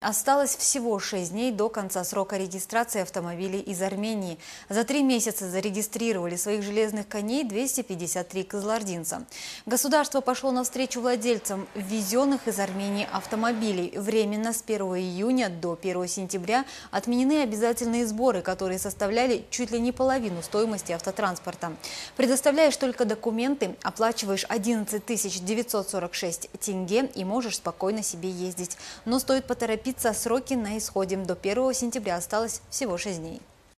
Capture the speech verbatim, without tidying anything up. Осталось всего шесть дней до конца срока регистрации автомобилей из Армении. За три месяца зарегистрировали своих железных коней двести пятьдесят три кызылординца. Государство пошло навстречу владельцам ввезенных из Армении автомобилей. Временно с первого июня до первого сентября отменены обязательные сборы, которые составляли чуть ли не половину стоимости автотранспорта. Предоставляешь только документы, оплачиваешь одиннадцать тысяч девятьсот сорок шесть тенге и можешь спокойно себе ездить. Но стоит поторопиться. Сроки на исходе. До первого сентября осталось всего шесть дней.